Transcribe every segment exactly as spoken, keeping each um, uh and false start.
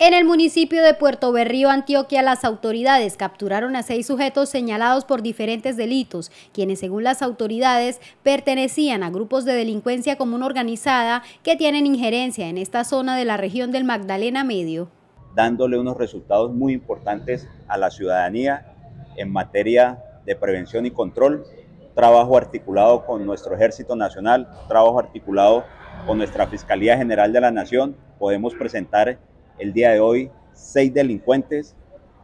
En el municipio de Puerto Berrío, Antioquia, las autoridades capturaron a seis sujetos señalados por diferentes delitos, quienes según las autoridades pertenecían a grupos de delincuencia común organizada que tienen injerencia en esta zona de la región del Magdalena Medio, dándole unos resultados muy importantes a la ciudadanía en materia de prevención y control, trabajo articulado con nuestro Ejército Nacional, trabajo articulado con nuestra Fiscalía General de la Nación. Podemos presentar el día de hoy seis delincuentes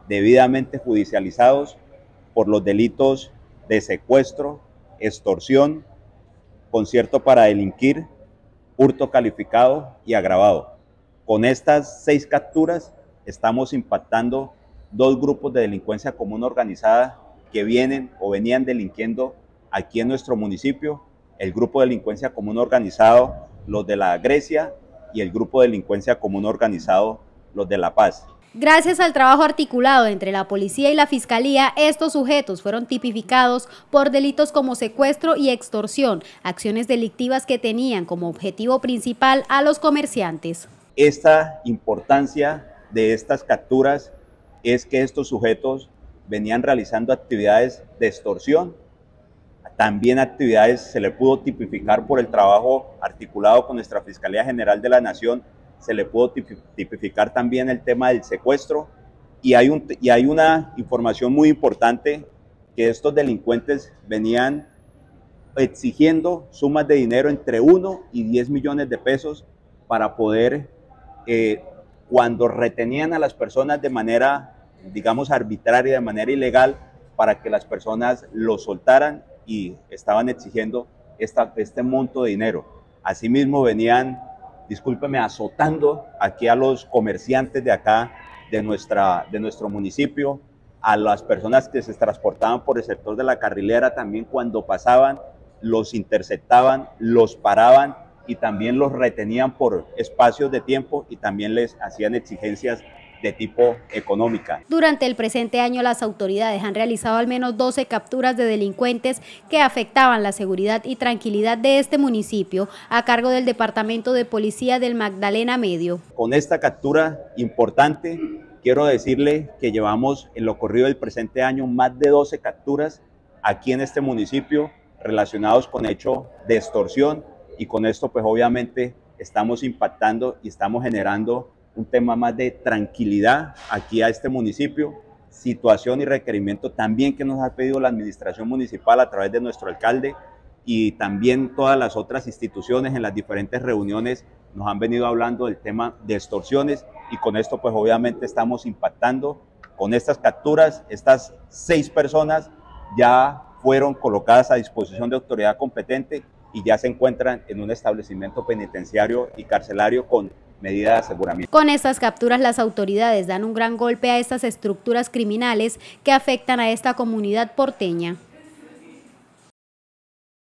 debidamente judicializados por los delitos de secuestro, extorsión, concierto para delinquir, hurto calificado y agravado. Con estas seis capturas estamos impactando dos grupos de delincuencia común organizada que vienen o venían delinquiendo aquí en nuestro municipio: el grupo de delincuencia común organizado, los de la Grecia, y el grupo de delincuencia común organizado, los de La Paz. Gracias al trabajo articulado entre la policía y la fiscalía, estos sujetos fueron tipificados por delitos como secuestro y extorsión, acciones delictivas que tenían como objetivo principal a los comerciantes. Esta importancia de estas capturas es que estos sujetos venían realizando actividades de extorsión, también actividades, se le pudo tipificar por el trabajo articulado con nuestra Fiscalía General de la Nación, se le pudo tipificar también el tema del secuestro, y hay, un, y hay una información muy importante, que estos delincuentes venían exigiendo sumas de dinero entre uno y diez millones de pesos para poder, eh, cuando retenían a las personas de manera, digamos, arbitraria, de manera ilegal, para que las personas los soltaran, y estaban exigiendo esta, este monto de dinero. Asimismo venían, discúlpeme, azotando aquí a los comerciantes de acá, de, nuestra, de nuestro municipio, a las personas que se transportaban por el sector de la carrilera, también cuando pasaban, los interceptaban, los paraban y también los retenían por espacios de tiempo y también les hacían exigencias de tipo económica. Durante el presente año, las autoridades han realizado al menos doce capturas de delincuentes que afectaban la seguridad y tranquilidad de este municipio, a cargo del Departamento de Policía del Magdalena Medio. Con esta captura importante, quiero decirle que llevamos en lo corrido del presente año más de doce capturas aquí en este municipio relacionados con hechos de extorsión, y con esto pues obviamente estamos impactando y estamos generando un tema más de tranquilidad aquí a este municipio, situación y requerimiento también que nos ha pedido la administración municipal a través de nuestro alcalde, y también todas las otras instituciones en las diferentes reuniones nos han venido hablando del tema de extorsiones, y con esto pues obviamente estamos impactando. Con estas capturas, estas seis personas ya fueron colocadas a disposición de autoridad competente y ya se encuentran en un establecimiento penitenciario y carcelario con medida de aseguramiento. Con estas capturas, las autoridades dan un gran golpe a estas estructuras criminales que afectan a esta comunidad porteña.